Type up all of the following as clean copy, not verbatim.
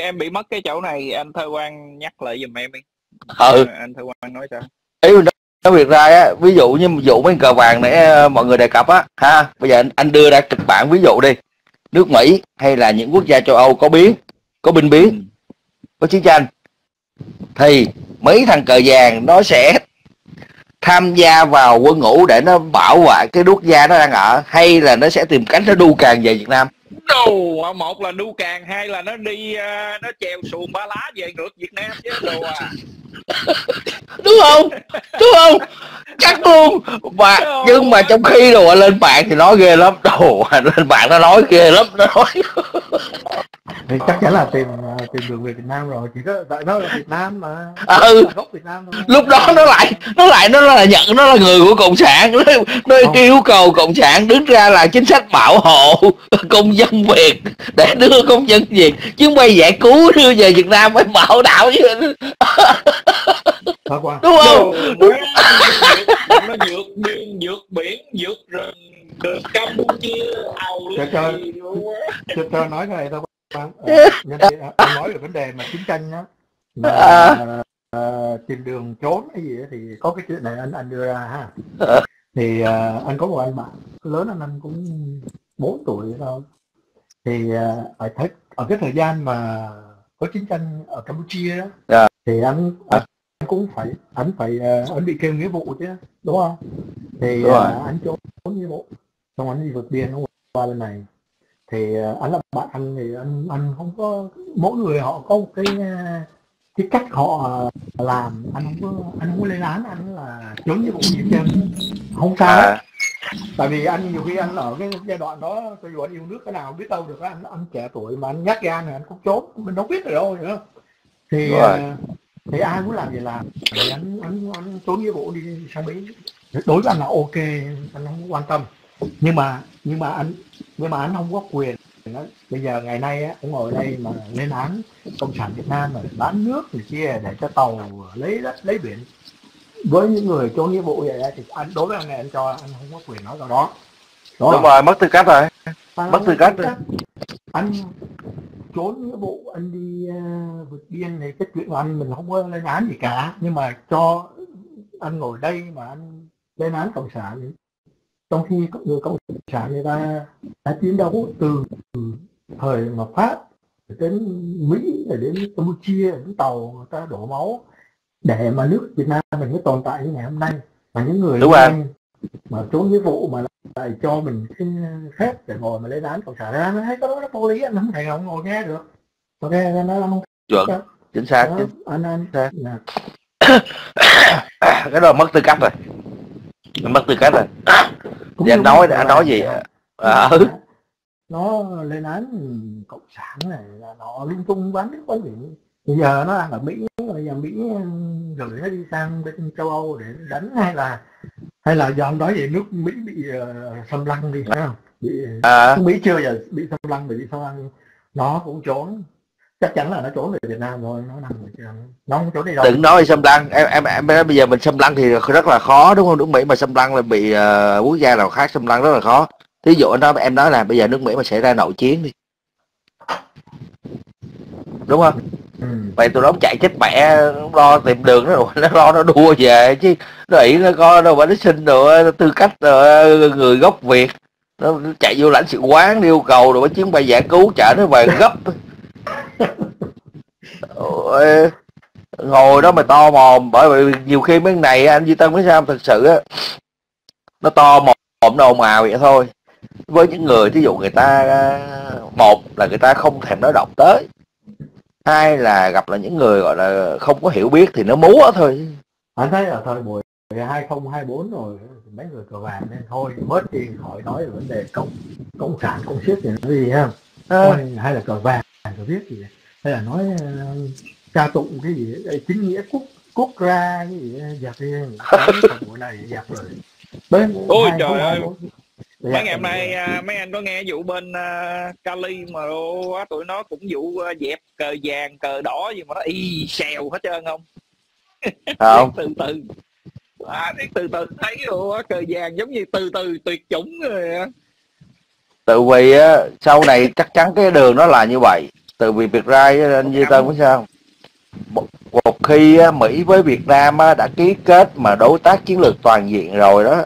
Em bị mất cái chỗ này, anh Thơ Quang nhắc lại giùm em đi. Anh Thơ Quang nói sao? Ý mình nói việc ra á, ví dụ như vụ mấy cờ vàng nãy mọi người đề cập á ha, bây giờ anh đưa ra kịch bản ví dụ đi, nước Mỹ hay là những quốc gia châu Âu có biến, có binh biến, có chiến tranh, thì mấy thằng cờ vàng nó sẽ tham gia vào quân ngũ để nó bảo vệ cái quốc gia nó đang ở, hay là nó sẽ tìm cách nó đu càng về Việt Nam? Đồ à, một là đu càng, hai là nó đi nó chèo xuồng ba lá về ngược Việt Nam chứ đồ à. Đúng không? Đúng không? Chắc luôn. Và nhưng mà trong khi đồ lên bạn thì nói ghê lắm, đồ lên bạn nó nói ghê lắm, nó nói thì chắc chắn là tìm đường về Việt Nam rồi, chỉ có tại nó là Việt Nam mà. Gốc Việt Nam thôi. Lúc đó nó lại nhận nó là người của Cộng sản, nó yêu cầu Cộng sản đứng ra là chính sách bảo hộ công dân Việt để đưa công dân Việt, chứ quay giải cứu đưa về Việt Nam phải bảo đảo chứ. Đúng không? Nó vượt biên, vượt biển, vượt rừng, từ Campuchia, Âu Lê. Cho nói cái này thôi. Anh nói về vấn đề mà chiến tranh đó, trên đường trốn cái gì đó, thì có cái chuyện này anh đưa ra ha. Thì anh có một anh bạn lớn hơn anh cũng 4 tuổi thôi. Thì ở cái thời gian mà có chiến tranh ở Campuchia đó, thì anh cũng phải anh bị kêu nghĩa vụ chứ, đúng không? Thì anh trốn nghĩa vụ, xong anh đi vượt biên qua bên này. Thì anh là bạn anh thì anh không có, mỗi người họ có một cái cách họ làm, anh không có lên án anh là trốn nghĩa vụ gì hết, không sao hết. Tại vì anh nhiều khi anh ở cái giai đoạn đó, cho dù anh yêu nước cái nào biết đâu được, anh trẻ tuổi mà anh nhát gan này anh cũng trốn, mình đâu biết rồi đâu nữa. Thì ai muốn làm gì làm, thì anh trốn nghĩa vụ đi sang Mỹ, đối với anh là ok, anh không quan tâm. Nhưng mà anh không có quyền. Bây giờ ngày nay á, cũng ngồi đây mà lên án Cộng sản Việt Nam rồi bán nước rồi kia để cho tàu lấy đất lấy biển, với những người trốn nghĩa vụ vậy thì anh, đối với anh này anh cho anh không có quyền nói vào đó. Đúng rồi, mất tư cách rồi, mất tư cách rồi. Anh trốn nghĩa vụ, anh đi vượt biên này, cái chuyện của anh mình không có lên án gì cả, nhưng mà cho anh ngồi đây mà anh lên án Cộng sản thì, trong khi các người Cộng sản người ta đã chiến đấu từ thời mà Pháp đến Mỹ rồi đến Campuchia, đến tàu người ta đổ máu để mà nước Việt Nam mình mới tồn tại như ngày hôm nay. Mà những người mà trốn nghĩa vụ mà lại cho mình cái phép để ngồi mà lấy án Cộng sản ra, thấy cái đó nó vô lý, anh không thể nào ngồi nghe được. Ok, anh nói không chuẩn, chính xác chứ. Anh cái đó mất tư cách rồi. Mất tư cách rồi. Thì anh nói gì? Nó lên án Cộng sản này là nó lung tung bán nước bán biển. Bây giờ nó đang ở Mỹ, bây giờ Mỹ gửi nó đi sang bên châu Âu để đánh, hay là do ông nói vậy nước Mỹ bị xâm lăng đi, phải không? Mỹ chưa giờ bị xâm lăng, nó cũng trốn. Chắc chắn là nó trốn về Việt Nam rồi, nó nằm ở Việt Nam. Nó không trốn đi đâu. Đừng nói xâm lăng, em bây giờ mình xâm lăng thì rất là khó, đúng không? Nước Mỹ mà xâm lăng là bị quốc gia nào khác xâm lăng rất là khó. Thí dụ anh nói em nói là bây giờ nước Mỹ mà xảy ra nội chiến đi, đúng không? Vậy tụi nó chạy chết mẹ, lo tìm đường nó đua về chứ. Nó ỷ nó coi đâu mà nó xin rồi tư cách người gốc Việt, nó chạy vô lãnh sự quán yêu cầu rồi chuyến bay giải cứu chở nó về gấp. Ôi, ngồi đó mà to mồm, bởi vì nhiều khi mấy này anh Duy Tân với Sam thật sự á, nó to mồm nó ồn ào vậy thôi. Với những người thí dụ người ta, một là người ta không thèm nói động tới, hai là gặp là những người gọi là không có hiểu biết thì nó múa thôi. Anh thấy ở thời buổi 2024 rồi mấy người cờ vàng nên thôi bớt đi khỏi nói về vấn đề cộng sản công siết thì nó gì ha, hay là cờ vàng cờ viết gì vậy? Hay là nói ca tụng cái gì chính nghĩa quốc ra cái gì dẹp đi, cái buổi này dẹp rồi. Ôi trời ơi, mấy ngày hôm nay mấy anh có nghe vụ bên Cali mà tụi nó cũng vụ dẹp cờ vàng cờ đỏ gì mà nó y xèo hết trơn không? Không. Từ từ thấy rồi, cờ vàng giống như từ từ tuyệt chủng rồi. Tự vì sau này chắc chắn cái đường nó là như vậy. từ Việt Rai lên Duy Tân có sao? Một khi Mỹ với Việt Nam đã ký kết mà đối tác chiến lược toàn diện rồi đó,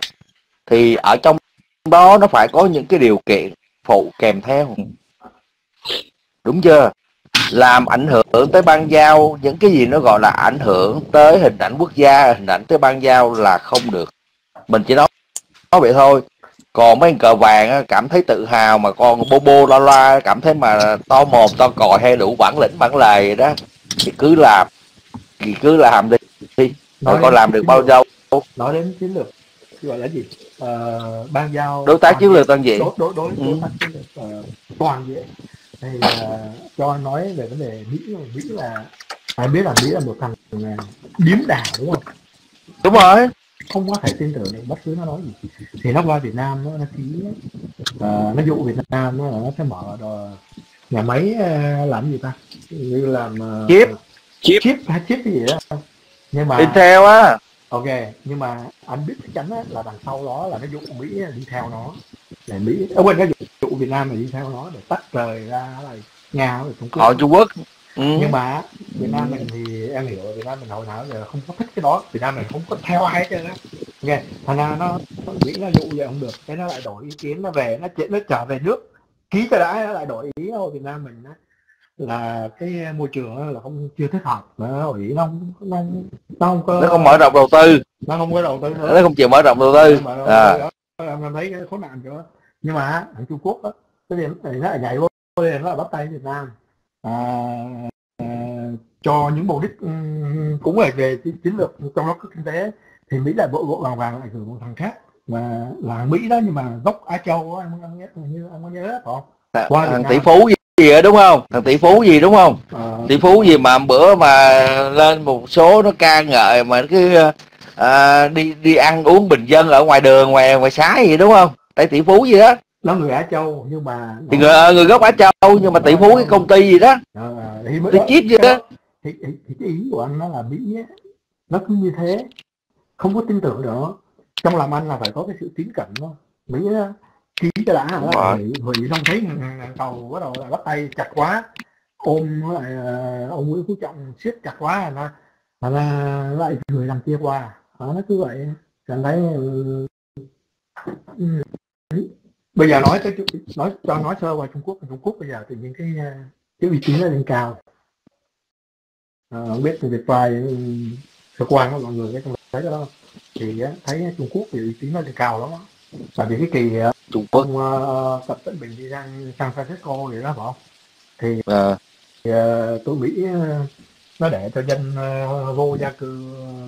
thì ở trong đó nó phải có những cái điều kiện phụ kèm theo, đúng chưa? Làm ảnh hưởng tới bang giao, những cái gì nó gọi là ảnh hưởng tới hình ảnh quốc gia, hình ảnh tới bang giao là không được. Mình chỉ nói vậy thôi. Còn mấy cờ vàng cảm thấy tự hào, mà còn bô la cảm thấy mà to mồm to còi hay đủ bản lĩnh bản lề đó thì cứ làm đi. Rồi còn làm được bao lâu? Nói đến chiến lược gọi là gì? Bang giao đối tác chiến lược toàn diện, đối tác chiến lược toàn diện thì cho nói về vấn đề Mỹ là phải biết là Mỹ là một thằng điếm đảo, đúng không? Đúng rồi, không có thể tin tưởng được bất cứ nó nói gì. Thì nó qua Việt Nam nó ký, nó dụ Việt Nam nó sẽ mở nhà máy làm gì ta, như làm chip cái gì đó, nhưng mà Intel á. Ok, nhưng mà anh biết chắc chắn là đằng sau đó là cái vụ Mỹ đi theo nó, để Mỹ quên cái vụ Việt Nam là đi theo nó để tách rời ra là Nga rồi Trung Quốc. Nhưng mà Việt Nam mình thì em hiểu Việt Nam mình hồi nào giờ không có thích cái đó, Việt Nam mình không có theo ai hết á. Nghe, thành ra nó nghĩ là vụ vậy không được, cái nó lại đổi ý kiến, nó về nó trở về nước ký cho đã, nó lại đổi ý thôi. Việt Nam mình là cái môi trường là không chưa thích hợp, nó không mở rộng đầu tư, nó không có đầu tư nữa. Nó không chịu mở rộng đầu tư. Em thấy cái khốn nạn của. Nhưng mà ở Trung Quốc đó, cái điểm này nó lại nhảy vô, nó là bắt tay Việt Nam cho những mục đích cũng là về chiến lược, trong đó có kinh tế. Thì Mỹ lại bộ vàng lại gửi một thằng khác mà là Mỹ đó, nhưng mà gốc Á Châu đó, anh có nhớ hết không? Thằng tỷ phú gì đó, đúng không? Thằng tỷ phú gì đúng không? Tỷ phú gì mà bữa mà lên một số nó ca ngợi mà cứ đi ăn uống bình dân ở ngoài đường ngoài xá gì, đúng không? Tại tỷ phú gì đó, nó người Á Châu nhưng mà thì người gốc Á Châu, nhưng mà tỷ phú cái công ty gì đó thì chip gì đó. Thì cái ý của anh nó là Mỹ nó cứ như thế, không có tin tưởng nữa. Trong làm anh là phải có cái sự tín cẩn thôi. Mỹ ký cho đã rồi xong thấy hàng tàu bắt đầu là bắt tay chặt quá, ông Nguyễn Phú Trọng siết chặt quá là lại người làm kia qua đó, nó cứ vậy. Cảm thấy bây giờ nói sơ qua Trung Quốc bây giờ tự nhiên cái vị trí nó lên cao, không biết từ Việt Nam cơ quan của mọi người thấy đó, thì thấy Trung Quốc thì vị trí nó lên cao lắm. Tại vì cái kỳ Trung Quốc Tập Cận Bình đi San Francisco vậy đó, phải không? Thì tôi nghĩ nó để cho dân vô gia cư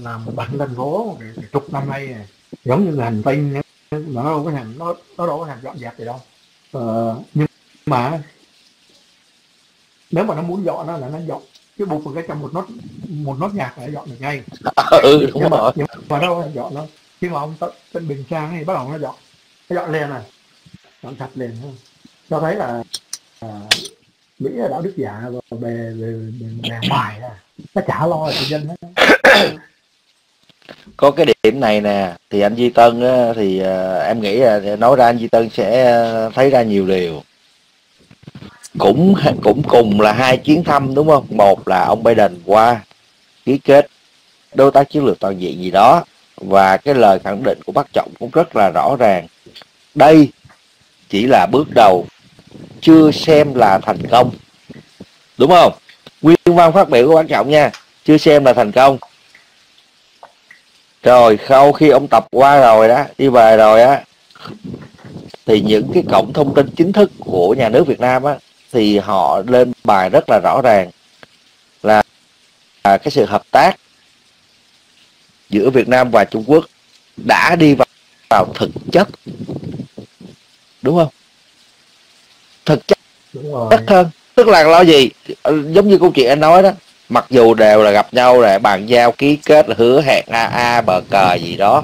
làm bằng thành phố chục năm nay này. Giống như là hành tinh nó đâu có hành dọn dẹp gì đâu. Nhưng mà nếu mà nó muốn dọn nó là nó dọn, chứ buộc vào cái trong một nốt nhạc là dọn được ngay. Nhưng mà đâu có dọn đâu. Khi mà ông Tân Bình sang thì bắt đầu nó dọn lên này, dọn thật liền thôi. Cho thấy là Mỹ là đạo đức giả và bề ngoài là nó chả lo cho dân đó. Có cái điểm này nè, thì anh Duy Tân á, thì em nghĩ là nói ra anh Duy Tân sẽ thấy ra nhiều điều. Cũng cùng là hai chuyến thăm, đúng không? Một là ông Biden qua ký kết đối tác chiến lược toàn diện gì đó, và cái lời khẳng định của bác Trọng cũng rất là rõ ràng. Đây chỉ là bước đầu, chưa xem là thành công, đúng không? Nguyên văn phát biểu của bác Trọng nha, chưa xem là thành công. Rồi sau khi ông Tập qua rồi đó, đi về rồi á, thì những cái cổng thông tin chính thức của nhà nước Việt Nam á, thì họ lên bài rất là rõ ràng là cái sự hợp tác giữa Việt Nam và Trung Quốc đã đi vào thực chất, đúng không? Thực chất hơn, tức là lo gì, giống như câu chuyện anh nói đó, mặc dù đều là gặp nhau rồi bàn giao ký kết là hứa hẹn bờ cờ gì đó,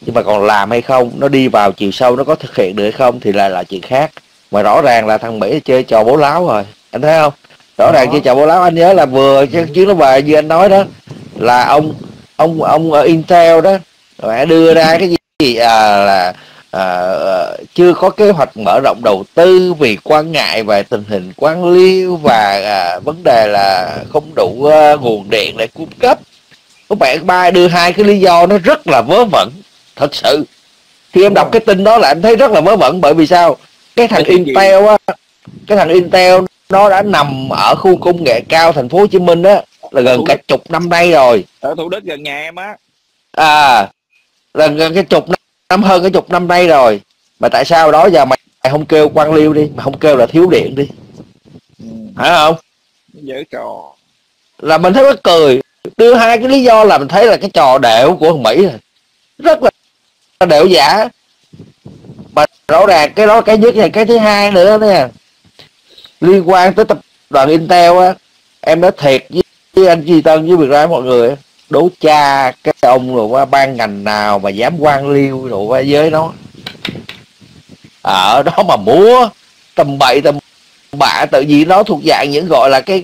nhưng mà còn làm hay không, nó đi vào chiều sâu, nó có thực hiện được hay không thì là chuyện khác. Mà rõ ràng là thằng Mỹ chơi trò bố láo rồi, anh thấy không? Rõ ràng chơi trò bố láo. Anh nhớ là vừa chuyến nó về như anh nói đó, là ông Intel đó đưa ra cái gì là chưa có kế hoạch mở rộng đầu tư vì quan ngại về tình hình quan liêu và vấn đề là không đủ nguồn điện để cung cấp. Các bạn ba đưa hai cái lý do nó rất là vớ vẩn. Thật sự khi em đọc cái tin đó là em thấy rất là vớ vẩn. Bởi vì sao? Cái thằng Intel á, cái thằng Intel nó đã nằm ở khu công nghệ cao thành phố Hồ Chí Minh á là gần cả chục năm nay rồi. Ở Thủ Đức gần nhà em á. À, là gần cái chục năm, hơn cái chục năm nay rồi. Mà tại sao đó giờ mày không kêu quan liêu đi, mà không kêu là thiếu điện đi, phải không? Dở trò. Là mình thấy mắc cười. Đưa hai cái lý do là mình thấy là cái trò đẻo của thằng Mỹ này. Rất là đẻo giả. Mà rõ ràng cái đó, cái nhất này, cái thứ hai nữa nè, liên quan tới tập đoàn Intel á. Em nói thiệt với anh Duy Tân với Việt Nam mọi người, đố cha cái ông rồi ban ngành nào mà dám quan liêu rồi với nó. Ở đó mà múa tầm bậy tầm bạ, tự nhiên nó thuộc dạng những gọi là cái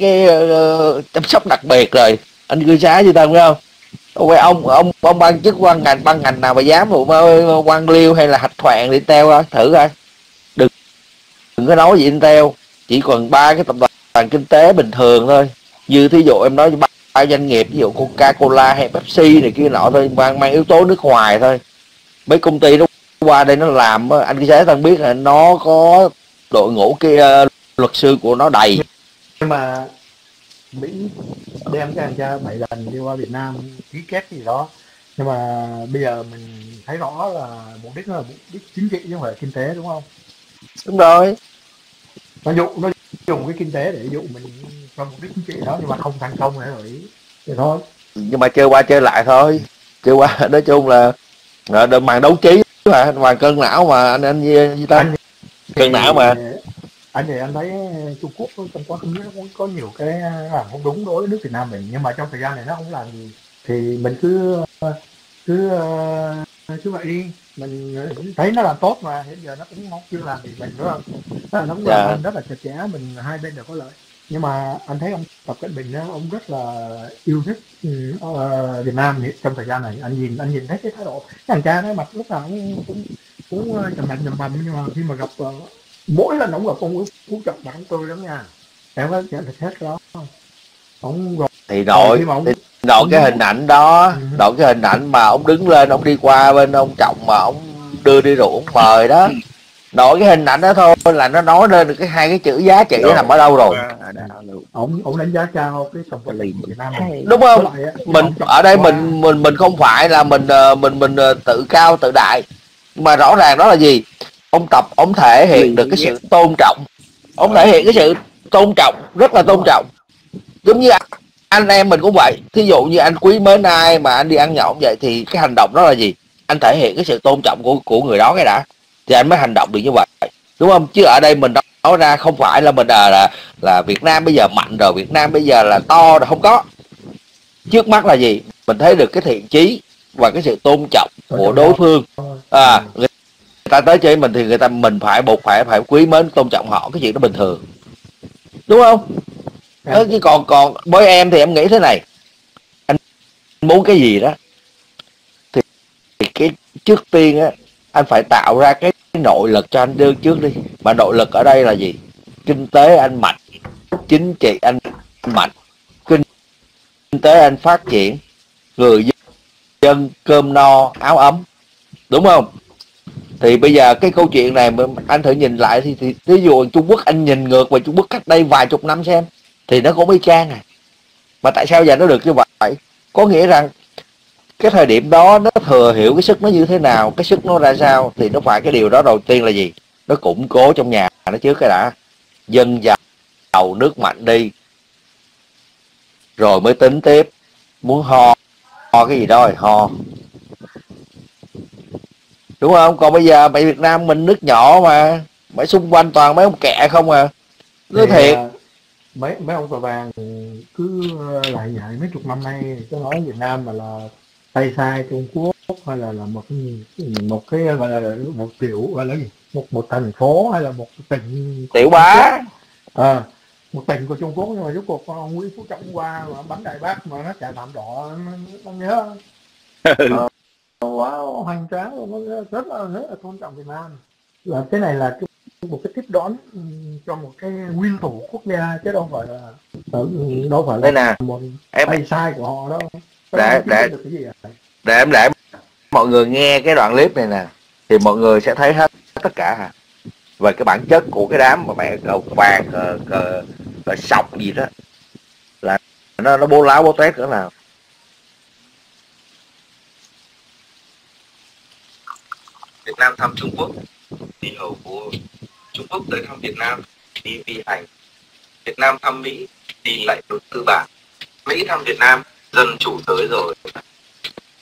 chăm sóc đặc biệt rồi. Anh cư xá Duy Tân phải không? Ông ban chức ban ngành nào mà dám rồi quan liêu hay là hạch hoạn đi Intel đó, thử coi. Đừng có nói gì Intel, chỉ còn ba cái tập đoàn kinh tế bình thường thôi. Như thí dụ em nói ba doanh nghiệp, ví dụ Coca-Cola hay Pepsi này kia nọ thôi, mang yếu tố nước ngoài thôi. Mấy công ty nó qua đây nó làm, anh Duy Xá thân biết là nó có đội ngũ luật sư của nó đầy. Nhưng mà Mỹ đem cái hàng cha 7 lần đi qua Việt Nam ký kết gì đó. Nhưng mà bây giờ mình thấy rõ là mục đích nó là mục đích chính trị chứ không phải kinh tế, đúng không? Đúng rồi. Nó dùng cái kinh tế để dụ mình cho mục đích chính trị đó, nhưng mà không thành công nữa rồi thì thôi. Nhưng mà chơi qua chơi lại thôi, chơi qua nói chung là màn đấu trí mà, màn cơn não mà anh gì ta, cơn não mà. Anh thì anh thấy Trung Quốc trong quá khứ nó cũng có nhiều cái làm không đúng đối với nước Việt Nam mình, nhưng mà trong thời gian này nó không làm gì thì mình cứ vậy đi. Mình cũng thấy nó là tốt mà, hiện giờ nó cũng không chưa làm gì mình, đúng không? Nó cũng làm rất là chặt chẽ, mình hai bên đều có lợi. Nhưng mà anh thấy ông Tập Cận Bình đó, ông rất là yêu thích Việt Nam trong thời gian này. Anh nhìn thấy cái thái độ cái thằng cha nó mặt lúc nào cũng trầm bầm, nhưng mà khi mà gặp mỗi lần ông gặp ông Phú Trọng là ông tươi lắm nha. Em có nhận được hết đó. Ông rồi thì đội cái hình ảnh đó, đội cái hình ảnh mà ông đứng lên, ông đi qua bên ông Trọng mà ông đưa đi rượu ông mời đó, đội cái hình ảnh đó thôi là nó nói lên được cái hai cái chữ giá trị nằm ở đâu rồi. Ông đánh giá cao cái tổng quan Việt Nam này, đúng không? Mình ở đây mình không phải là mình tự cao tự đại, mà rõ ràng đó là gì? Ông Tập ông thể hiện được cái sự tôn trọng, ông thể hiện cái sự tôn trọng, rất là tôn trọng. Giống như anh em mình cũng vậy, thí dụ như anh Quý mới nay mà anh đi ăn nhậu vậy thì cái hành động đó là gì? Anh thể hiện cái sự tôn trọng của người đó cái đã, thì anh mới hành động được như vậy, đúng không? Chứ ở đây mình nói ra không phải là mình là Việt Nam bây giờ mạnh rồi, Việt Nam bây giờ là to rồi, không có. Trước mắt là gì? Mình thấy được cái thiện chí và cái sự tôn trọng của đối phương. Người ta tới chơi mình thì mình phải quý mến tôn trọng họ, cái chuyện đó bình thường, đúng không? Chứ còn với em thì em nghĩ thế này, anh muốn cái gì đó thì cái trước tiên á, anh phải tạo ra cái nội lực cho anh đưa trước đi. Mà nội lực ở đây là gì? Kinh tế anh mạnh, chính trị anh mạnh, kinh tế anh phát triển, người dân cơm no áo ấm, đúng không? Thì bây giờ cái câu chuyện này anh thử nhìn lại thì ví dụ Trung Quốc, anh nhìn ngược về Trung Quốc cách đây vài chục năm xem thì nó cũng y chang à. Mà tại sao giờ nó được như vậy? Có nghĩa rằng cái thời điểm đó nó thừa hiểu cái sức nó như thế nào, cái sức nó ra sao, thì nó phải cái điều đó đầu tiên là gì? Nó củng cố trong nhà nó trước cái đã, dân giàu nước mạnh đi rồi mới tính tiếp. Muốn ho cái gì đó thì ho, đúng không? Còn bây giờ mày Việt Nam mình nước nhỏ mà, mày xung quanh toàn mấy ông kẹ không à. Nói thiệt, mấy ông cờ vàng cứ lại dạy mấy chục năm nay, cứ nói Việt Nam mà là tay sai Trung Quốc, hay là một cái gọi là một tiểu, gọi là gì, một thành phố hay là một tỉnh tiểu bá, một tỉnh của Trung Quốc. Nhưng mà rốt cuộc ông Nguyễn Phú Trọng qua mà bắn Đại Bác mà nó chả thảm đỏ, nó nhớ wow, hoành tráng, rất là tôn trọng Việt Nam. Là cái này là một cái tiếp đón cho một cái nguyên thủ quốc gia, chứ đâu phải là một em hay sai của họ đâu. Để mọi người nghe cái đoạn clip này nè thì mọi người sẽ thấy hết tất cả hả, về cái bản chất của cái đám mà mẹ cờ vàng cờ sọc gì đó, là nó bố láo bố tét nữa nào. Việt Nam thăm Trung Quốc, đi hầu của Trung Quốc tới thăm Việt Nam đi vi hành. Việt Nam thăm Mỹ đi lại đột tư bản. Mỹ thăm Việt Nam, dân chủ tới rồi.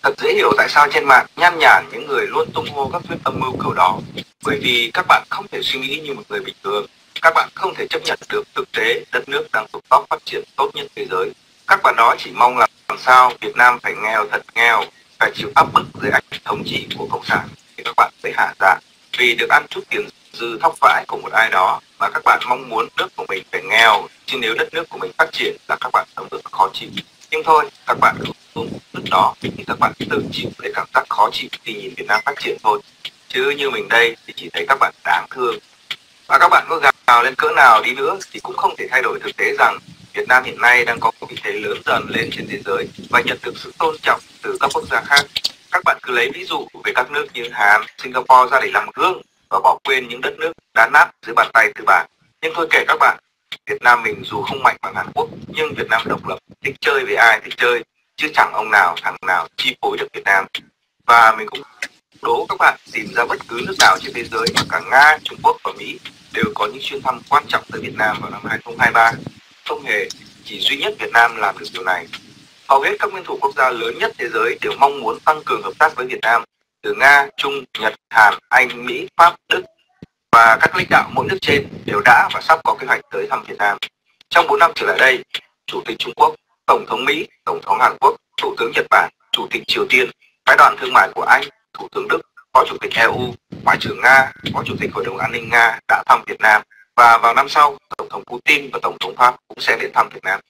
Thật dễ hiểu tại sao trên mạng nhan nhản những người luôn tung hô các thuyết âm mưu kiểu đó. Bởi vì các bạn không thể suy nghĩ như một người bình thường. Các bạn không thể chấp nhận được thực tế đất nước đang tụt tốc phát triển tốt nhất thế giới. Các bạn đó chỉ mong là làm sao Việt Nam phải nghèo thật nghèo, phải chịu áp bức dưới ảnh thống trị của Cộng sản thì các bạn sẽ hạ dạ. Vì được ăn chút tiền dư thóc vãi của một ai đó mà các bạn mong muốn nước của mình phải nghèo, chứ nếu đất nước của mình phát triển là các bạn sống được khó chịu. Nhưng thôi, các bạn không lúc đó thì các bạn tự chịu để cảm giác khó chịu khi nhìn Việt Nam phát triển thôi. Chứ như mình đây thì chỉ thấy các bạn đáng thương. Và các bạn có gào lên cỡ nào đi nữa thì cũng không thể thay đổi thực tế rằng Việt Nam hiện nay đang có một vị thế lớn dần lên trên thế giới và nhận được sự tôn trọng từ các quốc gia khác. Các bạn cứ lấy ví dụ về các nước như Hàn, Singapore ra để làm gương và bỏ quên những đất nước đá nát dưới bàn tay tư bản. Nhưng tôi kể các bạn, Việt Nam mình dù không mạnh bằng Hàn Quốc nhưng Việt Nam độc lập, thích chơi với ai thì chơi, chứ chẳng ông nào thằng nào chi phối được Việt Nam. Và mình cũng đố các bạn tìm ra bất cứ nước nào trên thế giới mà cả Nga, Trung Quốc và Mỹ đều có những chuyến thăm quan trọng tới Việt Nam vào năm 2023. Không hề, chỉ duy nhất Việt Nam làm được điều này. Hầu hết các nguyên thủ quốc gia lớn nhất thế giới đều mong muốn tăng cường hợp tác với Việt Nam, từ Nga, Trung, Nhật, Hàn, Anh, Mỹ, Pháp, Đức. Và các lãnh đạo mỗi nước trên đều đã và sắp có kế hoạch tới thăm Việt Nam. Trong 4 năm trở lại đây, Chủ tịch Trung Quốc, Tổng thống Mỹ, Tổng thống Hàn Quốc, Thủ tướng Nhật Bản, Chủ tịch Triều Tiên, Phái đoàn Thương mại của Anh, Thủ tướng Đức, Phó Chủ tịch EU, Ngoại trưởng Nga, Phó Chủ tịch Hội đồng An ninh Nga đã thăm Việt Nam. Và vào năm sau, Tổng thống Putin và Tổng thống Pháp cũng sẽ đến thăm Việt Nam.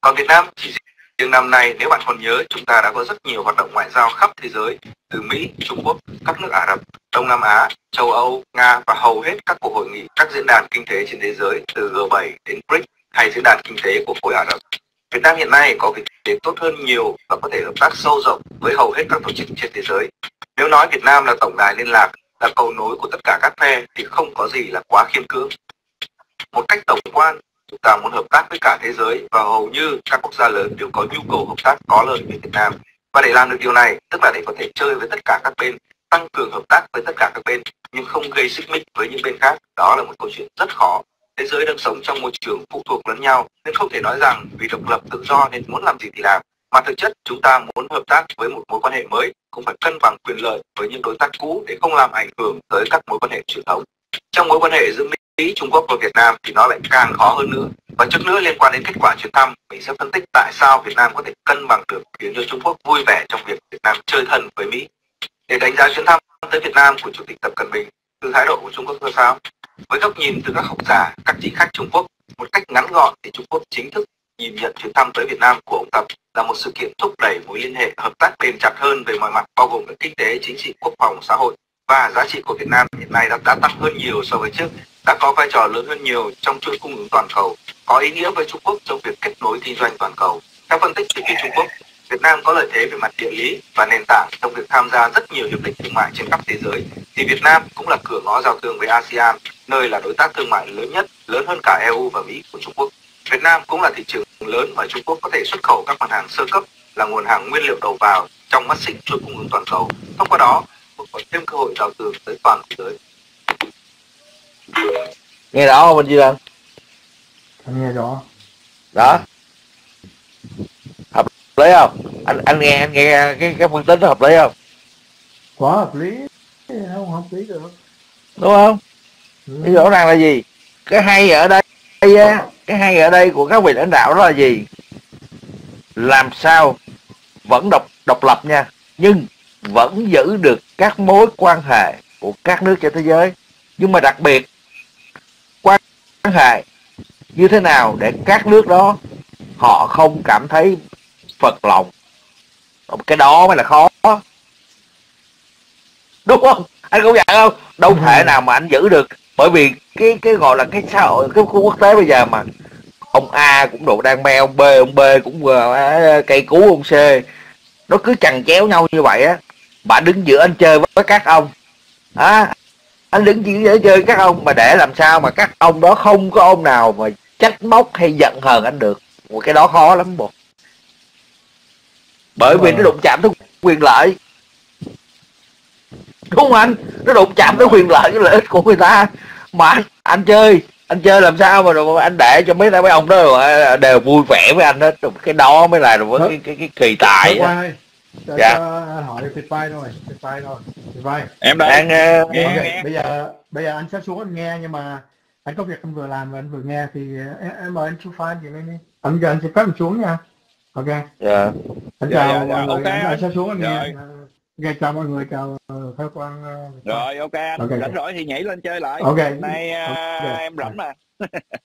Còn Việt Nam chỉ riêng năm nay, nếu bạn còn nhớ, chúng ta đã có rất nhiều hoạt động ngoại giao khắp thế giới, từ Mỹ, Trung Quốc, các nước Ả Rập, Đông Nam Á, châu Âu, Nga và hầu hết các cuộc hội nghị, các diễn đàn kinh tế trên thế giới, từ G7 đến BRICS hay diễn đàn kinh tế của khối Ả Rập. Việt Nam hiện nay có vị thế tốt hơn nhiều và có thể hợp tác sâu rộng với hầu hết các tổ chức trên thế giới. Nếu nói Việt Nam là tổng đài liên lạc, là cầu nối của tất cả các phe thì không có gì là quá khiêm cưỡng. Một cách tổng quan, chúng ta muốn hợp tác với cả thế giới và hầu như các quốc gia lớn đều có nhu cầu hợp tác có lợi với Việt Nam. Và để làm được điều này, tức là để có thể chơi với tất cả các bên, tăng cường hợp tác với tất cả các bên nhưng không gây xích mích với những bên khác, đó là một câu chuyện rất khó. Thế giới đang sống trong môi trường phụ thuộc lẫn nhau nên không thể nói rằng vì độc lập tự do nên muốn làm gì thì làm, mà thực chất chúng ta muốn hợp tác với một mối quan hệ mới cũng phải cân bằng quyền lợi với những đối tác cũ để không làm ảnh hưởng tới các mối quan hệ truyền thống. Trong mối quan hệ giữa Mỹ, Trung Quốc và Việt Nam thì nó lại càng khó hơn nữa. Và trước nữa, liên quan đến kết quả chuyến thăm, mình sẽ phân tích tại sao Việt Nam có thể cân bằng được, khiến cho Trung Quốc vui vẻ trong việc Việt Nam chơi thân với Mỹ. Để đánh giá chuyến thăm tới Việt Nam của Chủ tịch Tập Cận Bình từ thái độ của Trung Quốc ra sao? Với góc nhìn từ các học giả, các chính khách Trung Quốc, một cách ngắn gọn thì Trung Quốc chính thức nhìn nhận chuyến thăm tới Việt Nam của ông Tập là một sự kiện thúc đẩy mối liên hệ hợp tác bền chặt hơn về mọi mặt, bao gồm cả kinh tế, chính trị, quốc phòng, xã hội. Và giá trị của Việt Nam hiện nay đã tăng hơn nhiều so với trước, đã có vai trò lớn hơn nhiều trong chuỗi cung ứng toàn cầu, có ý nghĩa với Trung Quốc trong việc kết nối kinh doanh toàn cầu. Theo phân tích từ phía Trung Quốc, Việt Nam có lợi thế về mặt địa lý và nền tảng trong việc tham gia rất nhiều hiệp định thương mại trên khắp thế giới, thì Việt Nam cũng là cửa ngõ giao thương với ASEAN, nơi là đối tác thương mại lớn nhất, lớn hơn cả EU và Mỹ của Trung Quốc. Việt Nam cũng là thị trường lớn mà Trung Quốc có thể xuất khẩu các mặt hàng sơ cấp, là nguồn hàng nguyên liệu đầu vào trong mắt xích chuỗi cung ứng toàn cầu. Thông qua đó, có thêm cơ hội giao thương tới toàn thế giới. Nghe rõ không anh Duy Lan? Nghe rõ. Đó. Hợp lý không? Anh nghe cái phân tích nó hợp lý không? Quá hợp lý, không hợp lý được. Đúng không? Thì rõ ràng là gì? Cái hay ở đây của các vị lãnh đạo đó là gì? Làm sao vẫn độc lập nha, nhưng vẫn giữ được các mối quan hệ của các nước trên thế giới, nhưng mà đặc biệt quan hệ như thế nào để các nước đó họ không cảm thấy phật lòng. Cái đó mới là khó. đúng không? Anh công nhận không? Đâu thể nào mà anh giữ được, bởi vì cái gọi là cái xã hội, cái khu quốc tế bây giờ mà ông A cũng đồ đang me, ông B cũng cây cú ông C, nó cứ chằng chéo nhau như vậy á. Bạn đứng giữa anh chơi với các ông à, anh đứng giữa chơi các ông, mà để làm sao mà các ông đó không có ông nào mà trách móc hay giận hờn anh được, một cái đó khó lắm bộ. Bởi vì nó đụng chạm tới quyền lợi, đúng không anh? Nó đụng chạm tới quyền lợi, cái lợi ích của người ta mà anh chơi làm sao mà anh để cho mấy ông đó đều vui vẻ với anh hết. Cái đó mới là cái kỳ tài. Dạ. Hỏi Phi-Fi thôi, Phi-Fi thôi. Phi-Fi. Em đang nghe. Bây giờ anh sẽ xuống anh nghe, nhưng mà anh có việc anh vừa làm và anh vừa nghe thì em mời anh chú Phi gì lên đi. Anh giờ anh sẽ phép anh xuống nha. Ok. Dạ. Anh chào mọi người. Anh sẽ xuống anh nghe. Nghe chào mọi người, chào Thái Quang. Rồi ok anh. Rảnh rỗi thì nhảy lên chơi lại. Ok. Nay em rảnh mà.